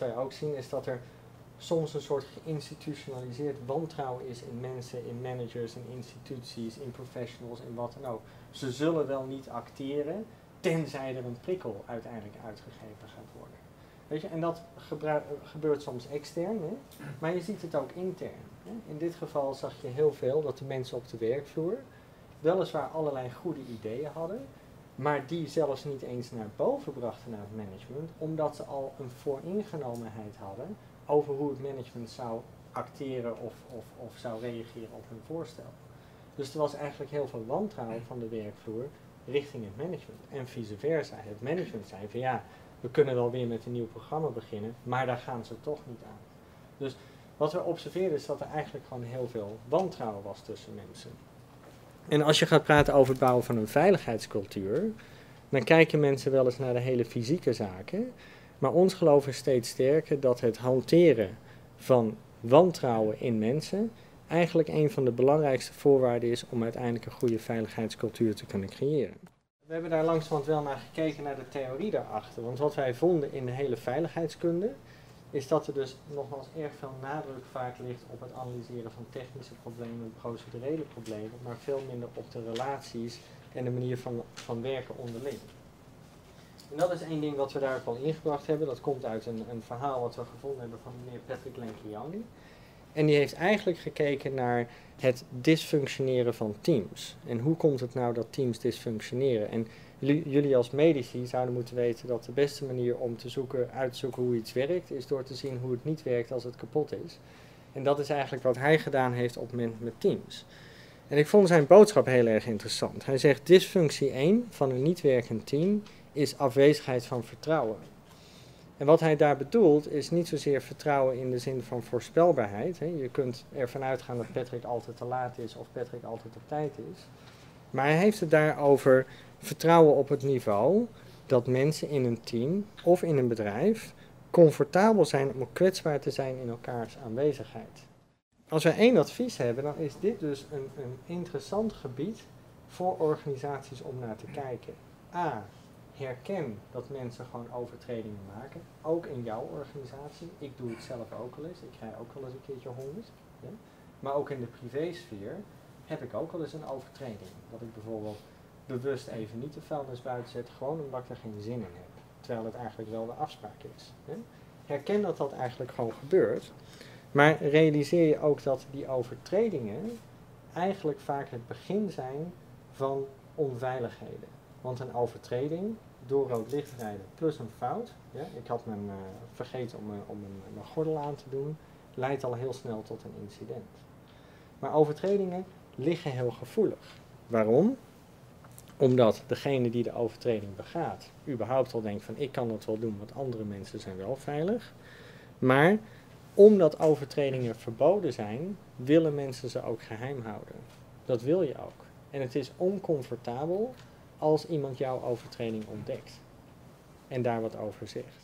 Wat wij ook zien is dat er soms een soort geïnstitutionaliseerd wantrouwen is in mensen, in managers, in instituties, in professionals, in wat dan ook. Ze zullen wel niet acteren, tenzij er een prikkel uiteindelijk uitgegeven gaat worden. Weet je, en dat gebeurt soms extern, hè? Maar je ziet het ook intern. Hè? In dit geval zag je heel veel dat de mensen op de werkvloer weliswaar allerlei goede ideeën hadden, maar die zelfs niet eens naar boven brachten naar het management, omdat ze al een vooringenomenheid hadden over hoe het management zou acteren of zou reageren op hun voorstel. Dus er was eigenlijk heel veel wantrouwen van de werkvloer richting het management. En vice versa. Het management zei van ja, we kunnen wel weer met een nieuw programma beginnen, maar daar gaan ze toch niet aan. Dus wat we observeerden is dat er eigenlijk gewoon heel veel wantrouwen was tussen mensen. En als je gaat praten over het bouwen van een veiligheidscultuur, dan kijken mensen wel eens naar de hele fysieke zaken. Maar ons geloof is steeds sterker dat het hanteren van wantrouwen in mensen eigenlijk een van de belangrijkste voorwaarden is om uiteindelijk een goede veiligheidscultuur te kunnen creëren. We hebben daar langzamerhand wel naar gekeken naar de theorie daarachter. Want wat wij vonden in de hele veiligheidskunde is dat er dus nogmaals erg veel nadruk vaak ligt op het analyseren van technische problemen, procedurele problemen, maar veel minder op de relaties en de manier van werken onderling. En dat is één ding wat we daar ook al ingebracht hebben. Dat komt uit een verhaal wat we gevonden hebben van meneer Patrick Lenkiani. En die heeft eigenlijk gekeken naar het dysfunctioneren van teams. En hoe komt het nou dat teams dysfunctioneren? En jullie als medici zouden moeten weten dat de beste manier om te uit te zoeken hoe iets werkt, is door te zien hoe het niet werkt als het kapot is. En dat is eigenlijk wat hij gedaan heeft op het moment met teams. En ik vond zijn boodschap heel erg interessant. Hij zegt, dysfunctie 1 van een niet werkend team is afwezigheid van vertrouwen. En wat hij daar bedoelt is niet zozeer vertrouwen in de zin van voorspelbaarheid. Hè. Je kunt ervan uitgaan dat Patrick altijd te laat is of Patrick altijd op tijd is. Maar hij heeft het daarover vertrouwen op het niveau dat mensen in een team of in een bedrijf comfortabel zijn om kwetsbaar te zijn in elkaars aanwezigheid. Als wij één advies hebben, dan is dit dus een interessant gebied voor organisaties om naar te kijken. A. Herken dat mensen gewoon overtredingen maken, ook in jouw organisatie. Ik doe het zelf ook al eens, ik krijg ook wel eens een keertje honderd. Ja? Maar ook in de privésfeer heb ik ook wel eens een overtreding. Dat ik bijvoorbeeld bewust even niet de vuilnis buiten zet, gewoon omdat ik er geen zin in heb. Terwijl het eigenlijk wel de afspraak is. Ja? Herken dat dat eigenlijk gewoon gebeurt. Maar realiseer je ook dat die overtredingen eigenlijk vaak het begin zijn van onveiligheden. Want een overtreding, door rood licht rijden plus een fout, ja, ik had hem vergeten om mijn gordel aan te doen, leidt al heel snel tot een incident. Maar overtredingen liggen heel gevoelig. Waarom? Omdat degene die de overtreding begaat, überhaupt al denkt van ik kan dat wel doen, want andere mensen zijn wel veilig. Maar omdat overtredingen verboden zijn, willen mensen ze ook geheim houden. Dat wil je ook. En het is oncomfortabel als iemand jouw overtreding ontdekt en daar wat over zegt.